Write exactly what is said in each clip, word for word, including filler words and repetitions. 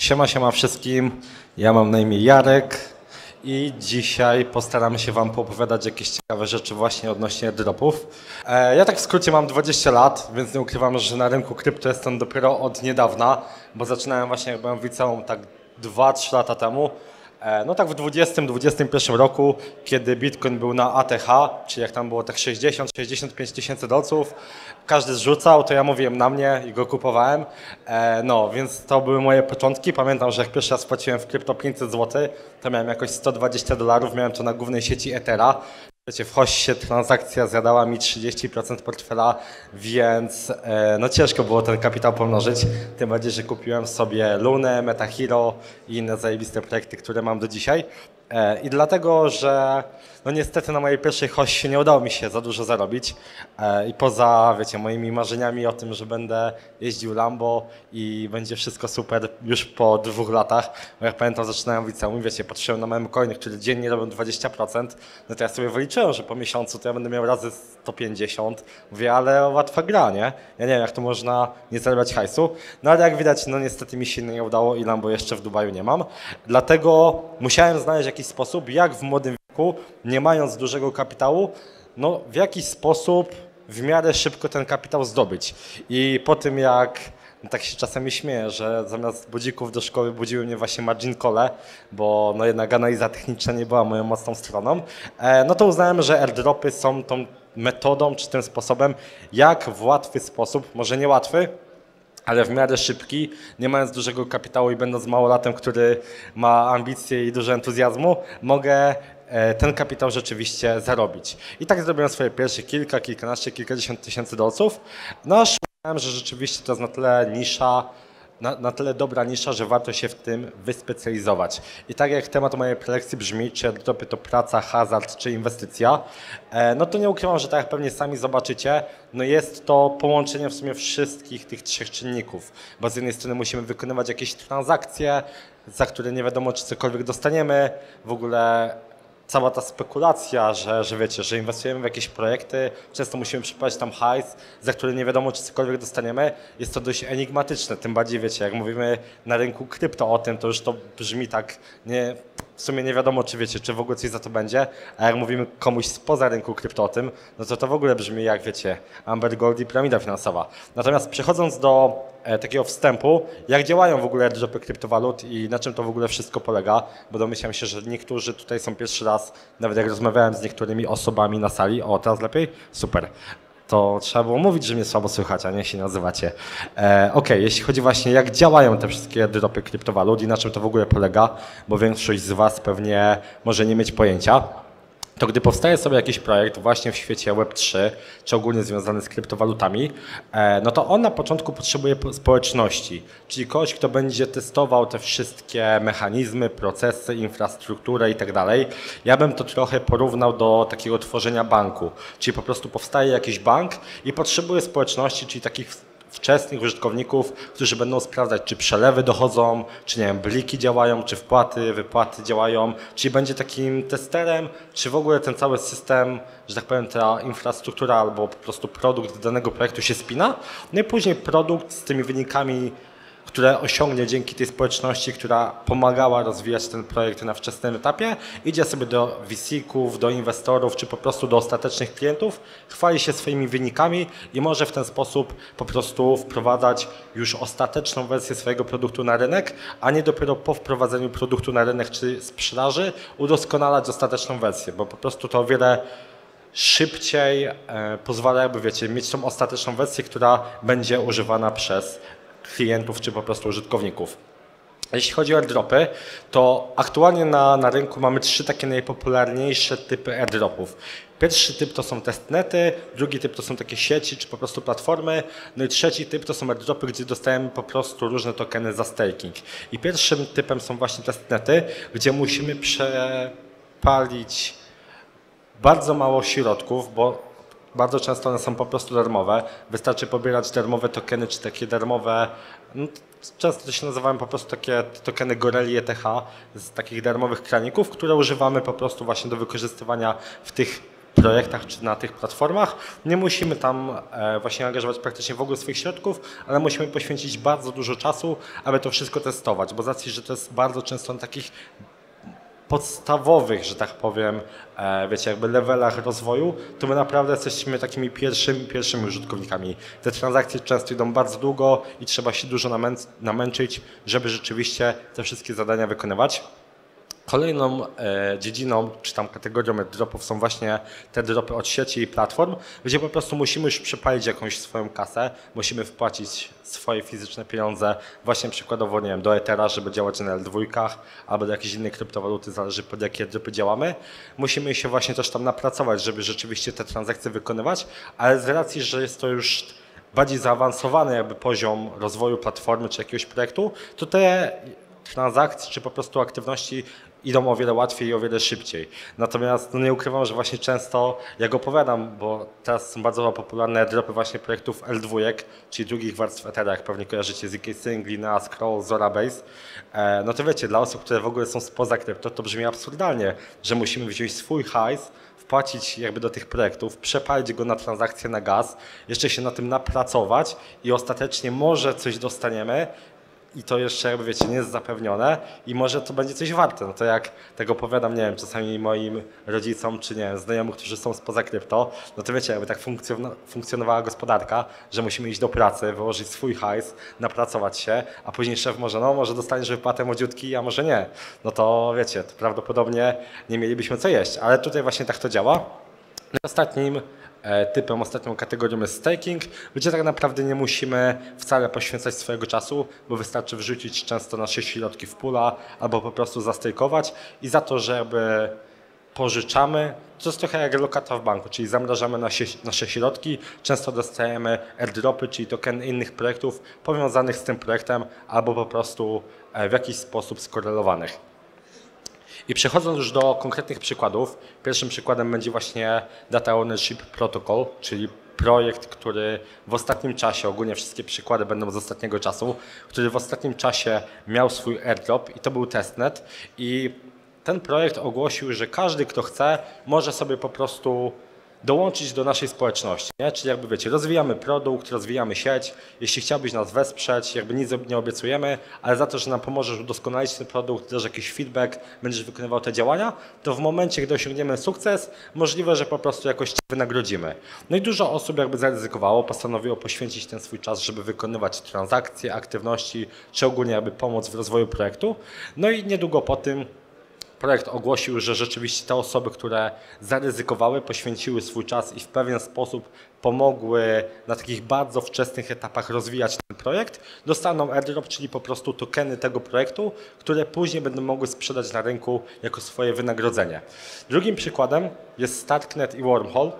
Siema, siema wszystkim, ja mam na imię Jarek i dzisiaj postaramy się wam poopowiadać jakieś ciekawe rzeczy właśnie odnośnie dropów. Ja tak w skrócie mam dwadzieścia lat, więc nie ukrywam, że na rynku krypto jestem dopiero od niedawna, bo zaczynałem właśnie jak byłem w liceum tak dwa trzy lata temu. No tak w dwudziestym dwudziestym pierwszym roku, kiedy Bitcoin był na A T H, czyli jak tam było tak sześćdziesiąt sześćdziesiąt pięć tysięcy dolców, każdy zrzucał, to ja mówiłem na mnie i go kupowałem. No więc to były moje początki. Pamiętam, że jak pierwszy raz płaciłem w krypto pięćset złotych, to miałem jakoś sto dwadzieścia dolarów, miałem to na głównej sieci Ethera. Wiecie, w hoście transakcja zjadała mi trzydzieści procent portfela, więc no ciężko było ten kapitał pomnożyć. Tym bardziej, że kupiłem sobie Lunę, MetaHero i inne zajebiste projekty, które mam do dzisiaj. I dlatego, że no niestety na mojej pierwszej hoście nie udało mi się za dużo zarobić. I poza, wiecie, moimi marzeniami o tym, że będę jeździł Lambo i będzie wszystko super już po dwóch latach. Bo jak pamiętam, zaczynałem w liceum, wiecie, patrzyłem na M-Coinik, który dziennie robią dwadzieścia procent. No to ja sobie wyliczyłem, że po miesiącu to ja będę miał razy sto pięćdziesiąt. Mówię, ale łatwa gra, nie? Ja nie wiem, jak to można nie zarabiać hajsu. No ale jak widać, no niestety mi się nie udało i Lambo jeszcze w Dubaju nie mam. Dlatego musiałem znaleźć jakiś sposób, jak w młodym wieku, nie mając dużego kapitału, no w jakiś sposób w miarę szybko ten kapitał zdobyć. I po tym jak, no tak się czasami śmieję, że zamiast budzików do szkoły budziły mnie właśnie margin call'e, bo no jednak analiza techniczna nie była moją mocną stroną, e, no to uznałem, że airdropy są tą metodą czy tym sposobem, jak w łatwy sposób, może nie łatwy, ale w miarę szybki, nie mając dużego kapitału i będąc małolatem, który ma ambicje i dużo entuzjazmu, mogę ten kapitał rzeczywiście zarobić. I tak zrobiłem swoje pierwsze kilka, kilkanaście, kilkadziesiąt tysięcy dolców. No aż myślałem, że rzeczywiście to jest na tyle nisza, na, na tyle dobra nisza, że warto się w tym wyspecjalizować. I tak jak temat mojej prelekcji brzmi, czy airdropy to praca, hazard czy inwestycja, no to nie ukrywam, że tak jak pewnie sami zobaczycie, no jest to połączenie w sumie wszystkich tych trzech czynników, bo z jednej strony musimy wykonywać jakieś transakcje, za które nie wiadomo, czy cokolwiek dostaniemy, w ogóle cała ta spekulacja, że, że wiecie, że inwestujemy w jakieś projekty, często musimy przypalić tam hajs, za który nie wiadomo, czy cokolwiek dostaniemy, jest to dość enigmatyczne. Tym bardziej, wiecie, jak mówimy na rynku krypto o tym, to już to brzmi tak, nie, w sumie nie wiadomo, czy wiecie, czy w ogóle coś za to będzie, a jak mówimy komuś spoza rynku krypto o tym, no to to w ogóle brzmi jak, wiecie, Amber Gold i piramida finansowa. Natomiast przechodząc do takiego wstępu, jak działają w ogóle airdropy kryptowalut i na czym to w ogóle wszystko polega, bo domyślam się, że niektórzy tutaj są pierwszy raz, nawet jak rozmawiałem z niektórymi osobami na sali, o teraz lepiej? Super. To trzeba było mówić, że mnie słabo słychać, a nie się nazywacie. E, Okej, okay, jeśli chodzi właśnie jak działają te wszystkie airdropy kryptowalut i na czym to w ogóle polega, bo większość z was pewnie może nie mieć pojęcia, to gdy powstaje sobie jakiś projekt właśnie w świecie web trzy, czy ogólnie związany z kryptowalutami, no to on na początku potrzebuje społeczności, czyli kogoś, kto będzie testował te wszystkie mechanizmy, procesy, infrastrukturę i tak dalej. Ja bym to trochę porównał do takiego tworzenia banku, czyli po prostu powstaje jakiś bank i potrzebuje społeczności, czyli takich wczesnych użytkowników, którzy będą sprawdzać, czy przelewy dochodzą, czy nie wiem, bliki działają, czy wpłaty, wypłaty działają, czyli będzie takim testerem, czy w ogóle ten cały system, że tak powiem, ta infrastruktura albo po prostu produkt danego projektu się spina, no i później produkt z tymi wynikami, które osiągnie dzięki tej społeczności, która pomagała rozwijać ten projekt na wczesnym etapie, idzie sobie do V C-ków, do inwestorów, czy po prostu do ostatecznych klientów, chwali się swoimi wynikami i może w ten sposób po prostu wprowadzać już ostateczną wersję swojego produktu na rynek, a nie dopiero po wprowadzeniu produktu na rynek czy sprzedaży udoskonalać ostateczną wersję, bo po prostu to o wiele szybciej e, pozwala, jakby wiecie, mieć tą ostateczną wersję, która będzie używana przez klientów czy po prostu użytkowników. Jeśli chodzi o airdropy, to aktualnie na, na rynku mamy trzy takie najpopularniejsze typy airdropów. Pierwszy typ to są testnety, drugi typ to są takie sieci czy po prostu platformy, no i trzeci typ to są airdropy, gdzie dostajemy po prostu różne tokeny za staking. I pierwszym typem są właśnie testnety, gdzie musimy przepalić bardzo mało środków, bo bardzo często one są po prostu darmowe, wystarczy pobierać darmowe tokeny, czy takie darmowe, no, często to się nazywają po prostu takie tokeny Goreli E T H z takich darmowych kraników, które używamy po prostu właśnie do wykorzystywania w tych projektach czy na tych platformach. Nie musimy tam właśnie angażować praktycznie w ogóle swoich środków, ale musimy poświęcić bardzo dużo czasu, aby to wszystko testować, bo z racji, że to jest bardzo często na takich podstawowych, że tak powiem, wiecie, jakby levelach rozwoju, to my naprawdę jesteśmy takimi pierwszymi, pierwszymi użytkownikami. Te transakcje często idą bardzo długo i trzeba się dużo namęc- namęczyć, żeby rzeczywiście te wszystkie zadania wykonywać. Kolejną e, dziedziną, czy tam kategorią dropów są właśnie te dropy od sieci i platform, gdzie po prostu musimy już przepalić jakąś swoją kasę, musimy wpłacić swoje fizyczne pieniądze właśnie przykładowo, nie wiem, do Ethera, żeby działać na el dwa albo do jakiejś innej kryptowaluty, zależy pod jakie dropy działamy. Musimy się właśnie też tam napracować, żeby rzeczywiście te transakcje wykonywać, ale z racji, że jest to już bardziej zaawansowany jakby poziom rozwoju platformy czy jakiegoś projektu, to te transakcje czy po prostu aktywności idą o wiele łatwiej i o wiele szybciej. Natomiast no nie ukrywam, że właśnie często, jak opowiadam, bo teraz są bardzo popularne dropy właśnie projektów el dwa, czyli drugich warstw Ethera, jak pewnie kojarzycie z Z K Sing, Linea, Scroll, ZoraBase. E, no to wiecie, dla osób, które w ogóle są spoza krypto, to brzmi absurdalnie, że musimy wziąć swój hajs, wpłacić jakby do tych projektów, przepalić go na transakcje na gaz, jeszcze się na tym napracować i ostatecznie może coś dostaniemy, i to jeszcze, jakby wiecie, nie jest zapewnione i może to będzie coś warte. No to jak tego opowiadam, nie wiem, czasami moim rodzicom czy nie wiem, znajomych, którzy są spoza krypto, no to wiecie, jakby tak funkcjonowała gospodarka, że musimy iść do pracy, wyłożyć swój hajs, napracować się, a później szef może, no może dostaniesz wypłatę młodziutki, a może nie. No to wiecie, to prawdopodobnie nie mielibyśmy co jeść, ale tutaj właśnie tak to działa. Ostatnim typem, ostatnią kategorią jest staking, gdzie tak naprawdę nie musimy wcale poświęcać swojego czasu, bo wystarczy wrzucić często nasze środki w pula albo po prostu zastake'ować i za to, żeby pożyczamy, to jest trochę jak lokata w banku, czyli zamrażamy nasze, nasze środki, często dostajemy airdropy, czyli tokeny innych projektów powiązanych z tym projektem albo po prostu w jakiś sposób skorelowanych. I przechodząc już do konkretnych przykładów, pierwszym przykładem będzie właśnie Data Ownership Protocol, czyli projekt, który w ostatnim czasie, ogólnie wszystkie przykłady będą z ostatniego czasu, który w ostatnim czasie miał swój airdrop i to był testnet. I ten projekt ogłosił, że każdy, kto chce, może sobie po prostu dołączyć do naszej społeczności, nie? Czyli jakby wiecie, rozwijamy produkt, rozwijamy sieć, jeśli chciałbyś nas wesprzeć, jakby nic nie obiecujemy, ale za to, że nam pomożesz udoskonalić ten produkt, dasz jakiś feedback, będziesz wykonywał te działania, to w momencie, gdy osiągniemy sukces, możliwe, że po prostu jakoś cię wynagrodzimy. No i dużo osób jakby zaryzykowało, postanowiło poświęcić ten swój czas, żeby wykonywać transakcje, aktywności, czy ogólnie jakby pomóc w rozwoju projektu. No i niedługo po tym projekt ogłosił, że rzeczywiście te osoby, które zaryzykowały, poświęciły swój czas i w pewien sposób pomogły na takich bardzo wczesnych etapach rozwijać ten projekt, dostaną airdrop, czyli po prostu tokeny tego projektu, które później będą mogły sprzedać na rynku jako swoje wynagrodzenie. Drugim przykładem jest Starknet i Wormhole.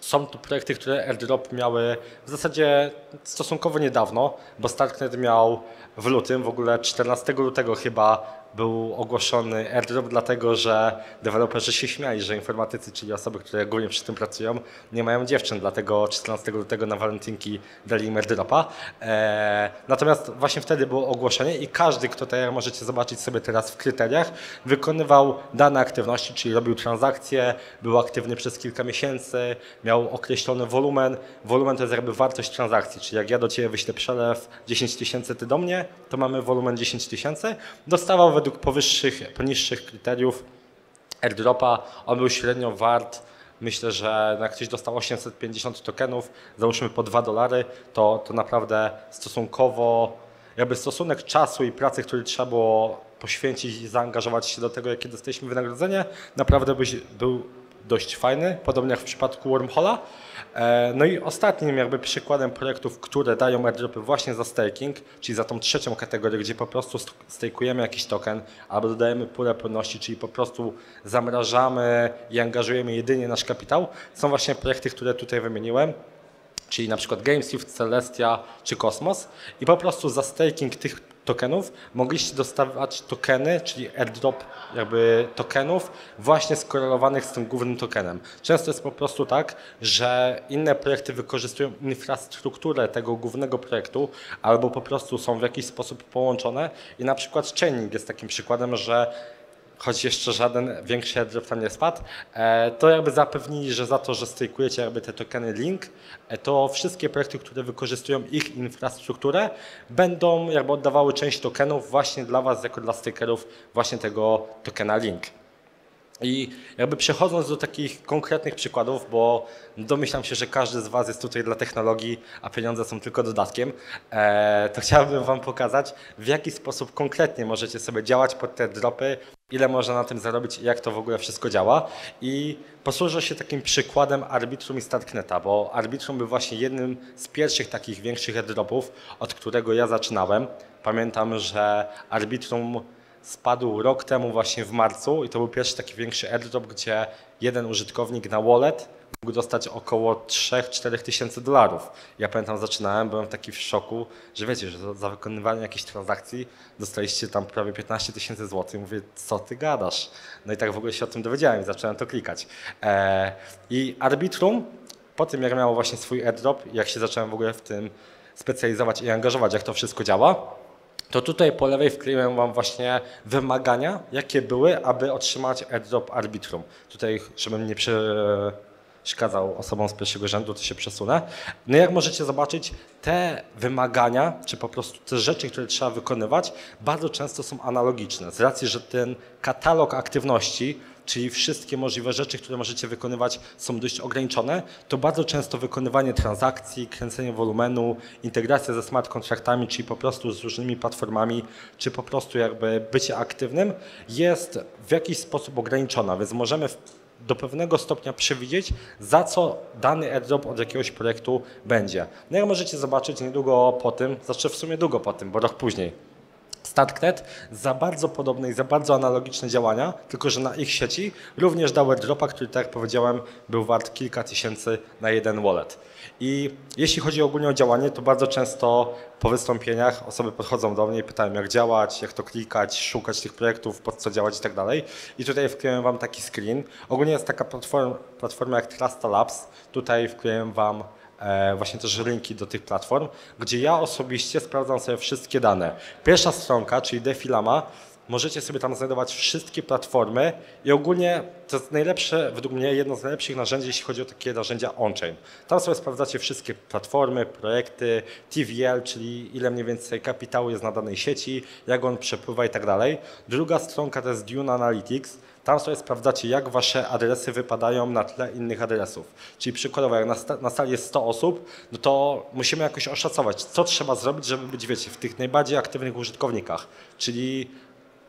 Są to projekty, które airdrop miały w zasadzie stosunkowo niedawno, bo Starknet miał w lutym, w ogóle czternastego lutego chyba był ogłoszony airdrop, dlatego że deweloperzy się śmiali, że informatycy, czyli osoby, które głównie przy tym pracują, nie mają dziewczyn, dlatego czternastego lutego na walentynki dali im airdropa. Eee, natomiast właśnie wtedy było ogłoszenie i każdy, kto tak jak możecie zobaczyć sobie teraz w kryteriach, wykonywał dane aktywności, czyli robił transakcje, był aktywny przez kilka miesięcy, miał określony wolumen. Wolumen to jest jakby wartość transakcji, czyli jak ja do ciebie wyślę przelew dziesięć tysięcy, ty do mnie, to mamy wolumen dziesięć tysięcy. Dostawał według powyższych, poniższych kryteriów airdropa, on był średnio wart, myślę, że jak ktoś dostał osiemset pięćdziesiąt tokenów, załóżmy po dwa dolary, to, to naprawdę stosunkowo, jakby stosunek czasu i pracy, który trzeba było poświęcić i zaangażować się do tego, jakie dostaliśmy wynagrodzenie, naprawdę był dość fajny, podobnie jak w przypadku Wormhole'a. No i ostatnim jakby przykładem projektów, które dają airdropy właśnie za staking, czyli za tą trzecią kategorię, gdzie po prostu stakujemy jakiś token albo dodajemy pulę płynności, czyli po prostu zamrażamy i angażujemy jedynie nasz kapitał, są właśnie projekty, które tutaj wymieniłem, czyli na przykład Gameshift, Celestia czy Kosmos i po prostu za staking tych tokenów, mogliście dostawać tokeny, czyli airdrop jakby tokenów właśnie skorelowanych z tym głównym tokenem. Często jest po prostu tak, że inne projekty wykorzystują infrastrukturę tego głównego projektu albo po prostu są w jakiś sposób połączone i na przykład Chainlink jest takim przykładem, że choć jeszcze żaden większy airdrop tam nie spadł, to jakby zapewnili, że za to, że stejkujecie jakby te tokeny Link, to wszystkie projekty, które wykorzystują ich infrastrukturę, będą jakby oddawały część tokenów właśnie dla was, jako dla stejkerów właśnie tego tokena Link. I jakby przechodząc do takich konkretnych przykładów, bo domyślam się, że każdy z was jest tutaj dla technologii, a pieniądze są tylko dodatkiem, to chciałbym wam pokazać, w jaki sposób konkretnie możecie sobie działać pod te dropy, ile można na tym zarobić i jak to w ogóle wszystko działa. I posłużę się takim przykładem Arbitrum i Starkneta, bo Arbitrum był właśnie jednym z pierwszych takich większych airdropów, od którego ja zaczynałem. Pamiętam, że Arbitrum spadł rok temu właśnie w marcu i to był pierwszy taki większy airdrop, gdzie jeden użytkownik na wallet mógł dostać około trzy do czterech tysięcy dolarów. Ja pamiętam, zaczynałem, byłem taki w szoku, że wiecie, że za wykonywanie jakichś transakcji dostaliście tam prawie piętnaście tysięcy złotych. Mówię, co ty gadasz? No i tak w ogóle się o tym dowiedziałem i zacząłem to klikać. Eee, I Arbitrum, po tym jak miało właśnie swój airdrop, jak się zacząłem w ogóle w tym specjalizować i angażować, jak to wszystko działa, to tutaj po lewej wkleiłem wam właśnie wymagania, jakie były, aby otrzymać airdrop Arbitrum. Tutaj, żebym nie przeszkadzał osobom z pierwszego rzędu, to się przesunę. No jak możecie zobaczyć, te wymagania, czy po prostu te rzeczy, które trzeba wykonywać, bardzo często są analogiczne. Z racji, że ten katalog aktywności, czyli wszystkie możliwe rzeczy, które możecie wykonywać, są dość ograniczone, to bardzo często wykonywanie transakcji, kręcenie wolumenu, integracja ze smart kontraktami, czyli po prostu z różnymi platformami, czy po prostu jakby bycie aktywnym, jest w jakiś sposób ograniczona, więc możemy do pewnego stopnia przewidzieć, za co dany airdrop od jakiegoś projektu będzie. No jak możecie zobaczyć niedługo po tym, znaczy w sumie długo po tym, bo rok później, Starknet za bardzo podobne i za bardzo analogiczne działania, tylko że na ich sieci również dał airdropa, który, tak jak powiedziałem, był wart kilka tysięcy na jeden wallet. I jeśli chodzi ogólnie o działanie, to bardzo często po wystąpieniach osoby podchodzą do mnie i pytają, jak działać, jak to klikać, szukać tych projektów, pod co działać i tak dalej. I tutaj wkleiłem wam taki screen. Ogólnie jest taka platforma, platforma jak Trust Labs. Tutaj wkleiłem wam właśnie też linki do tych platform, gdzie ja osobiście sprawdzam sobie wszystkie dane. Pierwsza stronka, czyli DeFiLlama, możecie sobie tam znajdować wszystkie platformy i ogólnie to jest najlepsze, według mnie jedno z najlepszych narzędzi, jeśli chodzi o takie narzędzia on-chain. Tam sobie sprawdzacie wszystkie platformy, projekty, T V L, czyli ile mniej więcej kapitału jest na danej sieci, jak on przepływa i tak dalej. Druga stronka to jest Dune Analytics. Tam sobie sprawdzacie, jak wasze adresy wypadają na tle innych adresów. Czyli przykładowo, jak na, na sali jest sto osób, no to musimy jakoś oszacować, co trzeba zrobić, żeby być, wiecie, w tych najbardziej aktywnych użytkownikach. Czyli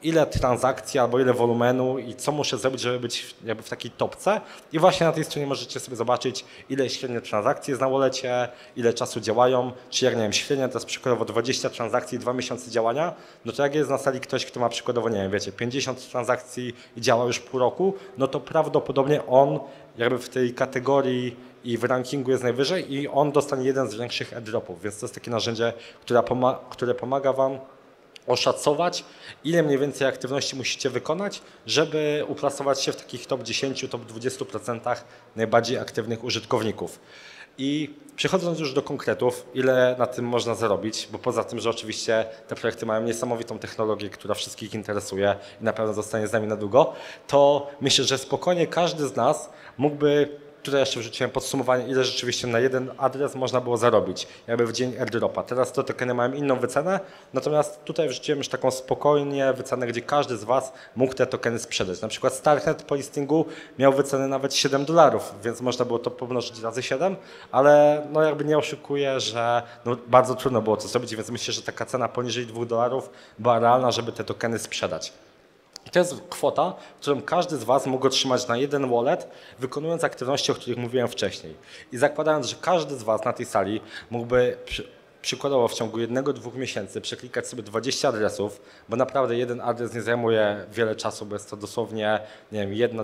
ile transakcji albo ile wolumenu i co muszę zrobić, żeby być jakby w takiej topce. I właśnie na tej stronie możecie sobie zobaczyć, ile średnio transakcji jest na wallecie, ile czasu działają, czy jak, nie wiem, średnio to jest przykładowo dwadzieścia transakcji, dwa miesiące działania, no to jak jest na sali ktoś, kto ma przykładowo, nie wiem, wiecie, pięćdziesiąt transakcji i działa już pół roku, no to prawdopodobnie on jakby w tej kategorii i w rankingu jest najwyżej i on dostanie jeden z większych airdropów, więc to jest takie narzędzie, które pomaga, które pomaga wam oszacować, ile mniej więcej aktywności musicie wykonać, żeby uplasować się w takich top dziesięciu, top dwudziestu procentach najbardziej aktywnych użytkowników. I przechodząc już do konkretów, ile na tym można zarobić, bo poza tym, że oczywiście te projekty mają niesamowitą technologię, która wszystkich interesuje i na pewno zostanie z nami na długo, to myślę, że spokojnie każdy z nas mógłby. Tutaj jeszcze wrzuciłem podsumowanie, ile rzeczywiście na jeden adres można było zarobić, jakby w dzień airdropa. Teraz te tokeny mają inną wycenę, natomiast tutaj wrzuciłem już taką spokojnie wycenę, gdzie każdy z was mógł te tokeny sprzedać. Na przykład Starknet po listingu miał wycenę nawet siedem dolarów, więc można było to pomnożyć razy siedem, ale no jakby nie oszukuję, że no bardzo trudno było to zrobić, więc myślę, że taka cena poniżej dwóch dolarów była realna, żeby te tokeny sprzedać. I to jest kwota, którą każdy z was mógł otrzymać na jeden wallet, wykonując aktywności, o których mówiłem wcześniej. I zakładając, że każdy z was na tej sali mógłby przy, przykładowo w ciągu jednego, dwóch miesięcy przeklikać sobie dwadzieścia adresów, bo naprawdę jeden adres nie zajmuje wiele czasu, bo jest to dosłownie, nie wiem, jedna,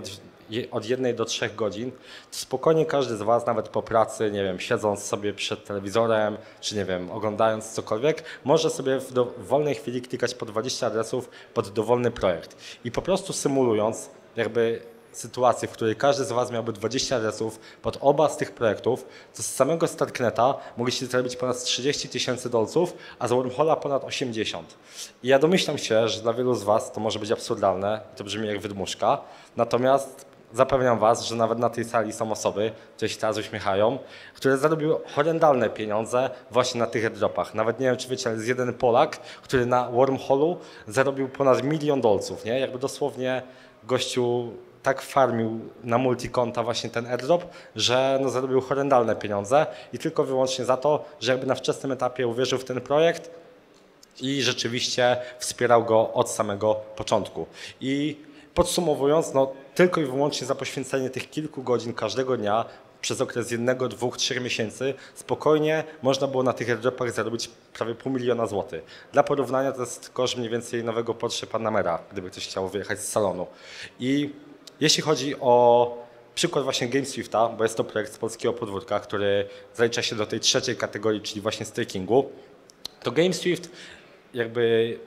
od jednej do trzech godzin, to spokojnie każdy z was nawet po pracy, nie wiem, siedząc sobie przed telewizorem, czy nie wiem, oglądając cokolwiek, może sobie w, do, w wolnej chwili klikać po dwadzieścia adresów pod dowolny projekt. I po prostu symulując, jakby sytuację, w której każdy z Was miałby dwadzieścia resów pod oba z tych projektów, to z samego Starkneta mogliście zrobić ponad trzydzieści tysięcy dolców, a z Wormhola ponad osiemdziesiąt. I ja domyślam się, że dla wielu z Was to może być absurdalne, to brzmi jak wydmuszka, natomiast zapewniam Was, że nawet na tej sali są osoby, które się teraz uśmiechają, które zarobiły horrendalne pieniądze właśnie na tych airdropach. Nawet nie wiem, czy wiecie, ale jest jeden Polak, który na Wormholu zarobił ponad milion dolców. Nie? Jakby dosłownie gościu tak farmił na multikonta właśnie ten airdrop, że no zarobił horrendalne pieniądze i tylko wyłącznie za to, że jakby na wczesnym etapie uwierzył w ten projekt i rzeczywiście wspierał go od samego początku. I podsumowując, no tylko i wyłącznie za poświęcenie tych kilku godzin każdego dnia przez okres jednego, dwóch, trzech miesięcy spokojnie można było na tych airdropach zarobić prawie pół miliona złotych. Dla porównania to jest koszt mniej więcej nowego Porsche Panamera, gdyby ktoś chciał wyjechać z salonu. I jeśli chodzi o przykład właśnie GameSwifta, bo jest to projekt z polskiego podwórka, który zalicza się do tej trzeciej kategorii, czyli właśnie stakingu, to GameSwift jakby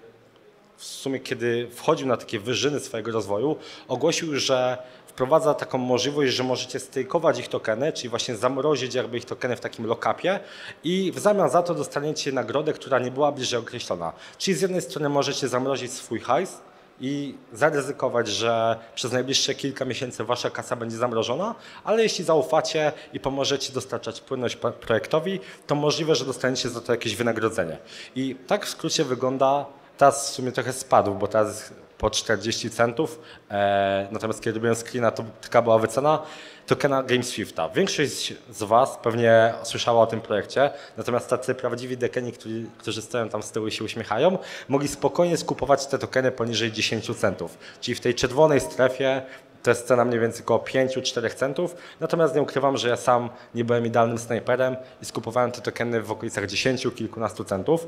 w sumie kiedy wchodził na takie wyżyny swojego rozwoju, ogłosił, że wprowadza taką możliwość, że możecie stake'ować ich tokeny, czyli właśnie zamrozić jakby ich tokeny w takim lockupie i w zamian za to dostaniecie nagrodę, która nie była bliżej określona. Czyli z jednej strony możecie zamrozić swój hajs i zaryzykować, że przez najbliższe kilka miesięcy wasza kasa będzie zamrożona, ale jeśli zaufacie i pomożecie dostarczać płynność projektowi, to możliwe, że dostaniecie za to jakieś wynagrodzenie. I tak w skrócie wygląda. Teraz w sumie trochę spadł, bo teraz po czterdzieści centów, e, natomiast kiedy robiłem screena, to taka była wycena tokena GameSwifta. Większość z Was pewnie słyszała o tym projekcie, natomiast tacy prawdziwi dekeni, którzy, którzy stoją tam z tyłu i się uśmiechają, mogli spokojnie skupować te tokeny poniżej dziesięciu centów, czyli w tej czerwonej strefie to jest cena mniej więcej około pięciu do czterech centów, natomiast nie ukrywam, że ja sam nie byłem idealnym snajperem i skupowałem te tokeny w okolicach dziesięciu, kilkunastu centów.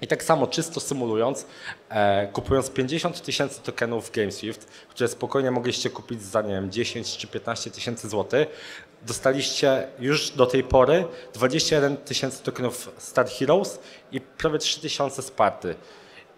I tak samo czysto symulując, e, kupując pięćdziesiąt tysięcy tokenów GameSwift, które spokojnie mogliście kupić za nie wiem, dziesięć czy piętnaście tysięcy złotych, dostaliście już do tej pory dwadzieścia jeden tysięcy tokenów Star Heroes i prawie trzy tysiące Sparty.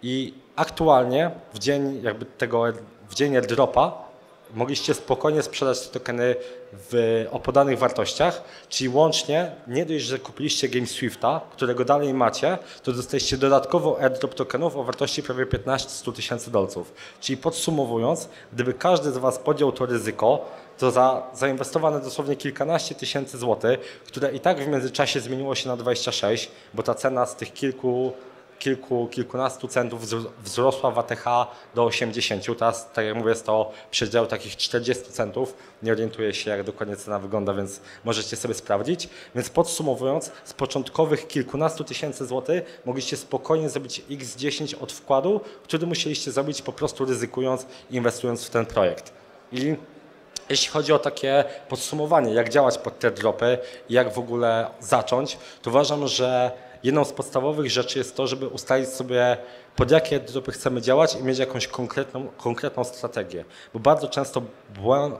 I aktualnie w dzień jakby tego, w dzień airdropa mogliście spokojnie sprzedać te tokeny w opodanych wartościach, czyli łącznie nie dość, że kupiliście GameSwifta, którego dalej macie, to dostaliście dodatkowo airdrop tokenów o wartości prawie piętnaście do stu tysięcy dolców. Czyli podsumowując, gdyby każdy z Was podjął to ryzyko, to za zainwestowane dosłownie kilkanaście tysięcy złotych, które i tak w międzyczasie zmieniło się na dwadzieścia sześć, bo ta cena z tych kilku Kilku, kilkunastu centów wzrosła w A T H do osiemdziesięciu. Teraz, tak jak mówię, jest to przedział takich czterdziestu centów. Nie orientuję się, jak dokładnie cena wygląda, więc możecie sobie sprawdzić. Więc podsumowując, z początkowych kilkunastu tysięcy złotych mogliście spokojnie zrobić razy dziesięć od wkładu, który musieliście zrobić po prostu ryzykując i inwestując w ten projekt. I jeśli chodzi o takie podsumowanie, jak działać pod te dropy i jak w ogóle zacząć, to uważam, że jedną z podstawowych rzeczy jest to, żeby ustalić sobie, pod jakie airdropy chcemy działać i mieć jakąś konkretną, konkretną strategię. Bo bardzo często błę,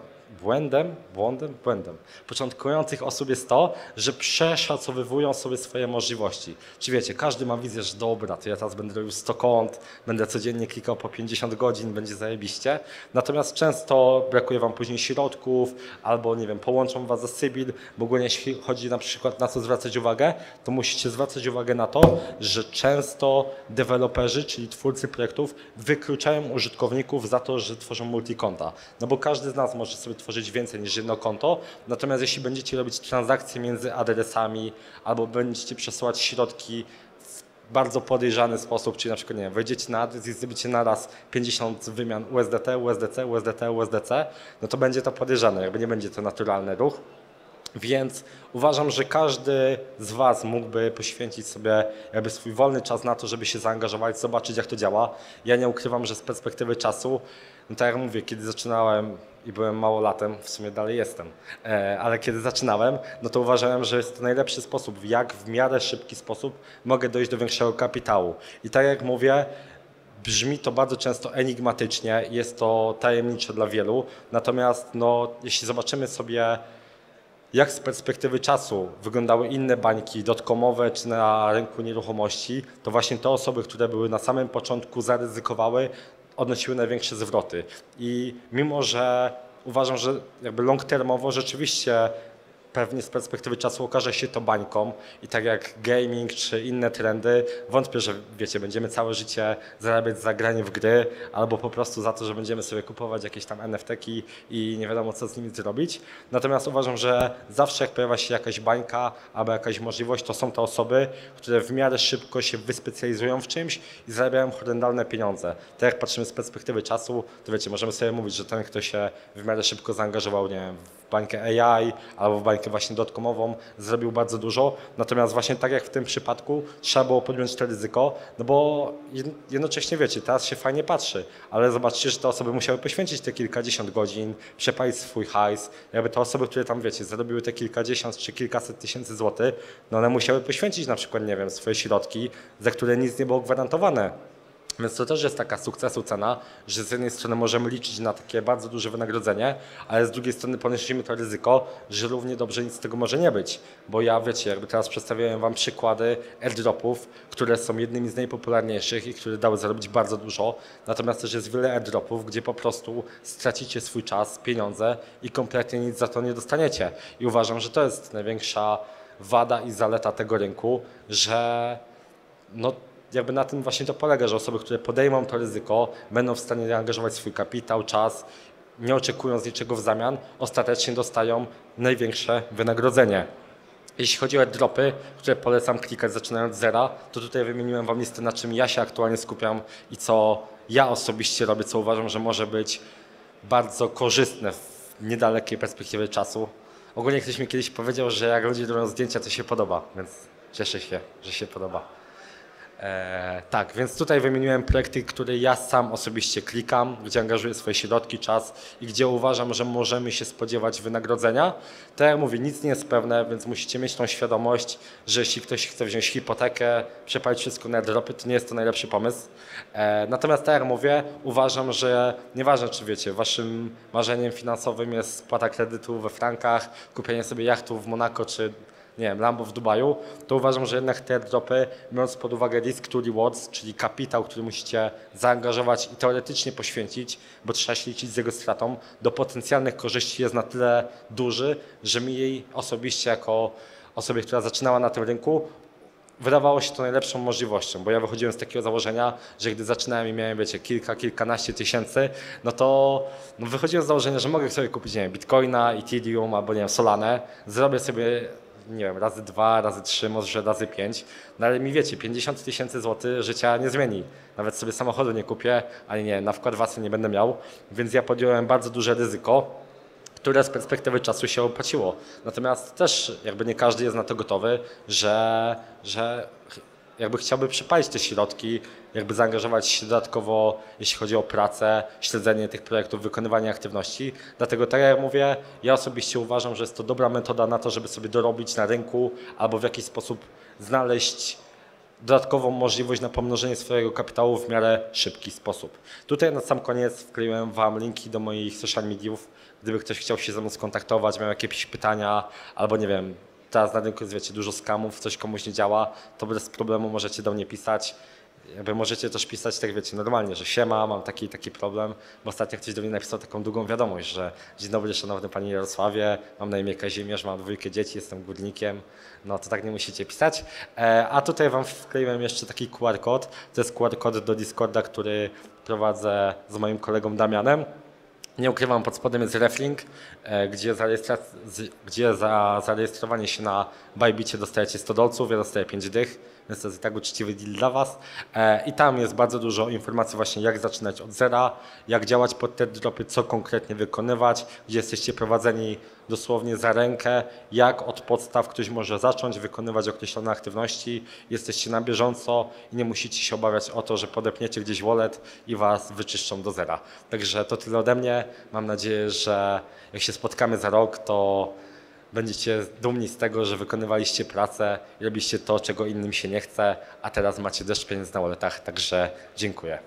błędem, błędem, błędem początkujących osób jest to, że przeszacowywują sobie swoje możliwości. Czy wiecie, każdy ma wizję, że dobra, to ja teraz będę robił sto kont, będę codziennie klikał po pięćdziesiąt godzin, będzie zajebiście. Natomiast często brakuje Wam później środków albo, nie wiem, połączą Was ze Sybil, bo ogólnie jeśli chodzi na przykład na co zwracać uwagę, to musicie zwracać uwagę na to, że często deweloperzy, czyli twórcy projektów wykluczają użytkowników za to, że tworzą multikonta. No bo każdy z nas może sobie tworzyć więcej niż jedno konto, natomiast jeśli będziecie robić transakcje między adresami albo będziecie przesyłać środki w bardzo podejrzany sposób, czyli na przykład nie wiem, wejdziecie na adres i zrobicie naraz pięćdziesiąt wymian U S D T, U S D C, U S D T, U S D C, no to będzie to podejrzane, jakby nie będzie to naturalny ruch. Więc uważam, że każdy z Was mógłby poświęcić sobie jakby swój wolny czas na to, żeby się zaangażować, zobaczyć jak to działa. Ja nie ukrywam, że z perspektywy czasu, no tak jak mówię, kiedy zaczynałem i byłem małolatem, w sumie dalej jestem, ale kiedy zaczynałem, no to uważałem, że jest to najlepszy sposób, jak w miarę szybki sposób mogę dojść do większego kapitału. I tak jak mówię, brzmi to bardzo często enigmatycznie, jest to tajemnicze dla wielu, natomiast no, jeśli zobaczymy sobie jak z perspektywy czasu wyglądały inne bańki dotkomowe czy na rynku nieruchomości, to właśnie te osoby, które były na samym początku zaryzykowały, odnosiły największe zwroty. I mimo, że uważam, że jakby long termowo rzeczywiście pewnie z perspektywy czasu okaże się to bańką i tak jak gaming czy inne trendy, wątpię, że wiecie, będziemy całe życie zarabiać za granie w gry albo po prostu za to, że będziemy sobie kupować jakieś tam en ef ti ki i nie wiadomo co z nimi zrobić. Natomiast uważam, że zawsze jak pojawia się jakaś bańka albo jakaś możliwość, to są te osoby, które w miarę szybko się wyspecjalizują w czymś i zarabiają horrendalne pieniądze. Tak jak patrzymy z perspektywy czasu, to wiecie, możemy sobie mówić, że ten, kto się w miarę szybko zaangażował, nie wiem, w bańkę a i albo w bańkę właśnie dotcomową, zrobił bardzo dużo, natomiast właśnie tak jak w tym przypadku trzeba było podjąć to ryzyko, no bo jednocześnie wiecie, teraz się fajnie patrzy, ale zobaczcie, że te osoby musiały poświęcić te kilkadziesiąt godzin, przepalić swój hajs, jakby te osoby, które tam wiecie, zarobiły te kilkadziesiąt czy kilkaset tysięcy złotych, no one musiały poświęcić na przykład, nie wiem, swoje środki, za które nic nie było gwarantowane. Więc to też jest taka sukcesu cena, że z jednej strony możemy liczyć na takie bardzo duże wynagrodzenie, ale z drugiej strony ponosimy to ryzyko, że równie dobrze nic z tego może nie być. Bo ja wiecie, jakby teraz przedstawiałem wam przykłady airdropów, które są jednymi z najpopularniejszych i które dały zarobić bardzo dużo. Natomiast też jest wiele airdropów, gdzie po prostu stracicie swój czas, pieniądze i kompletnie nic za to nie dostaniecie. I uważam, że to jest największa wada i zaleta tego rynku, że no jakby na tym właśnie to polega, że osoby, które podejmą to ryzyko, będą w stanie zaangażować swój kapitał, czas, nie oczekując niczego w zamian, ostatecznie dostają największe wynagrodzenie. Jeśli chodzi o airdropy, które polecam klikać zaczynając od zera, to tutaj wymieniłem wam listę, na czym ja się aktualnie skupiam i co ja osobiście robię, co uważam, że może być bardzo korzystne w niedalekiej perspektywie czasu. Ogólnie ktoś mi kiedyś powiedział, że jak ludzie robią zdjęcia, to się podoba, więc cieszę się, że się podoba. Eee, tak, więc tutaj wymieniłem projekty, które ja sam osobiście klikam, gdzie angażuję swoje środki, czas i gdzie uważam, że możemy się spodziewać wynagrodzenia. Tak jak mówię, nic nie jest pewne, więc musicie mieć tą świadomość, że jeśli ktoś chce wziąć hipotekę, przepalić wszystko na airdropy, to nie jest to najlepszy pomysł. Eee, natomiast tak jak mówię, uważam, że nieważne czy wiecie, waszym marzeniem finansowym jest spłata kredytu we frankach, kupienie sobie jachtu w Monako czy nie wiem, Lambo w Dubaju, to uważam, że jednak te airdropy, biorąc pod uwagę risk to rewards, czyli kapitał, który musicie zaangażować i teoretycznie poświęcić, bo trzeba się liczyć z jego stratą, do potencjalnych korzyści jest na tyle duży, że mi jej osobiście jako osobie, która zaczynała na tym rynku, wydawało się to najlepszą możliwością, bo ja wychodziłem z takiego założenia, że gdy zaczynałem i miałem wiecie, kilka, kilkanaście tysięcy, no to no wychodziłem z założenia, że mogę sobie kupić nie wiem, Bitcoina, Ethereum albo nie wiem, Solanę, zrobię sobie nie wiem, razy dwa, razy trzy, może razy pięć, no ale mi wiecie, pięćdziesiąt tysięcy złotych życia nie zmieni. Nawet sobie samochodu nie kupię, ani nie, na wkład własny nie będę miał, więc ja podjąłem bardzo duże ryzyko, które z perspektywy czasu się opłaciło. Natomiast też jakby nie każdy jest na to gotowy, że, że jakby chciałby przypalić te środki, jakby zaangażować się dodatkowo, jeśli chodzi o pracę, śledzenie tych projektów, wykonywanie aktywności. Dlatego tak jak mówię, ja osobiście uważam, że jest to dobra metoda na to, żeby sobie dorobić na rynku albo w jakiś sposób znaleźć dodatkową możliwość na pomnożenie swojego kapitału w miarę szybki sposób. Tutaj na sam koniec wkleiłem wam linki do moich social mediów, gdyby ktoś chciał się ze mną skontaktować, miał jakieś pytania albo nie wiem, teraz na rynku jest wiecie, dużo skamów, coś komuś nie działa, to bez problemu możecie do mnie pisać. Jakby możecie też pisać tak wiecie, normalnie, że siema, mam taki taki problem, bo ostatnio ktoś do mnie napisał taką długą wiadomość, że dzień dobry szanowny panie Jarosławie, mam na imię Kazimierz, mam dwójkę dzieci, jestem górnikiem, no to tak nie musicie pisać. E, a tutaj wam wkleiłem jeszcze taki ku er kod, to jest ku er kod do Discorda, który prowadzę z moim kolegą Damianem. Nie ukrywam, pod spodem jest reflink, gdzie za, gdzie za zarejestrowanie się na Bybicie dostajecie sto dolców, ja dostaję pięć dych, więc to jest i tak uczciwy deal dla was. I tam jest bardzo dużo informacji właśnie jak zaczynać od zera, jak działać pod te airdropy, co konkretnie wykonywać, gdzie jesteście prowadzeni dosłownie za rękę, jak od podstaw ktoś może zacząć wykonywać określone aktywności, jesteście na bieżąco i nie musicie się obawiać o to, że podepniecie gdzieś wallet i was wyczyszczą do zera. Także to tyle ode mnie. Mam nadzieję, że jak się spotkamy za rok, to będziecie dumni z tego, że wykonywaliście pracę i robiliście to, czego innym się nie chce, a teraz macie deszcz pieniędzy na walletach, także dziękuję.